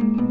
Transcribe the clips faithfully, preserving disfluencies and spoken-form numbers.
Music.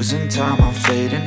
Losing time, I'm fading